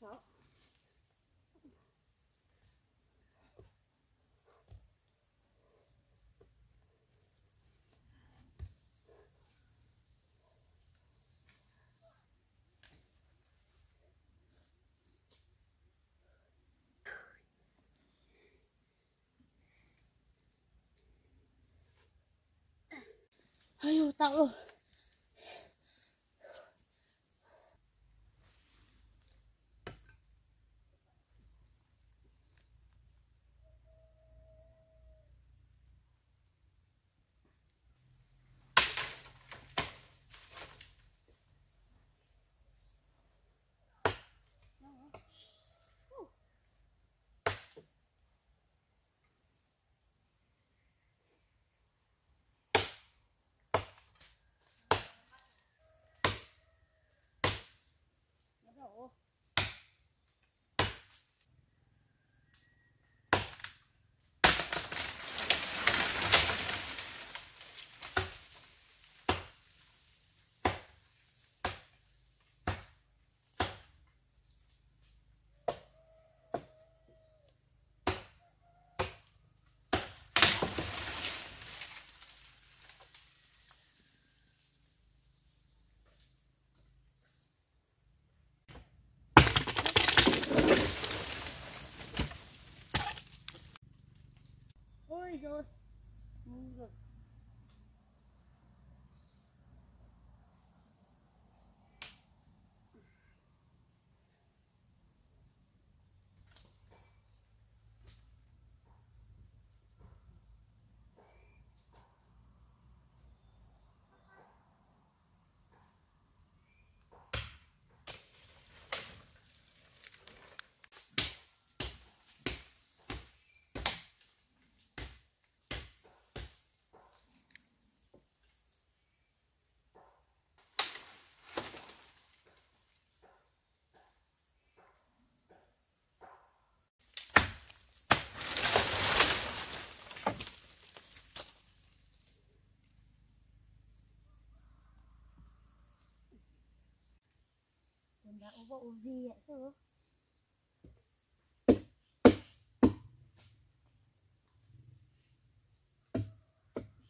top. Ai ôi tao rồi. Ôi rồi, ngu rồi. Đã bộ gì vậy chứ?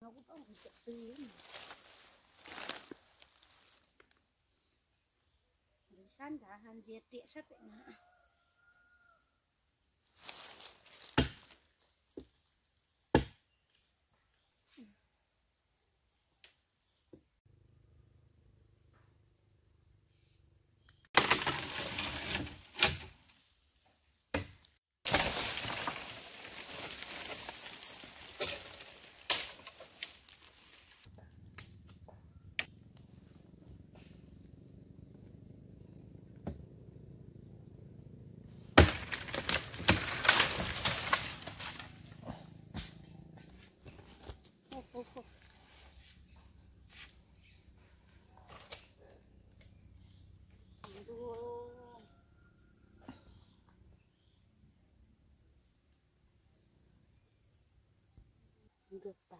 Nó cũng có một chuyện tư ấy mà. Săn cả hàn diệt địa sắt vậy mà. Được bà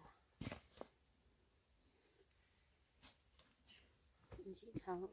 chị Thảo.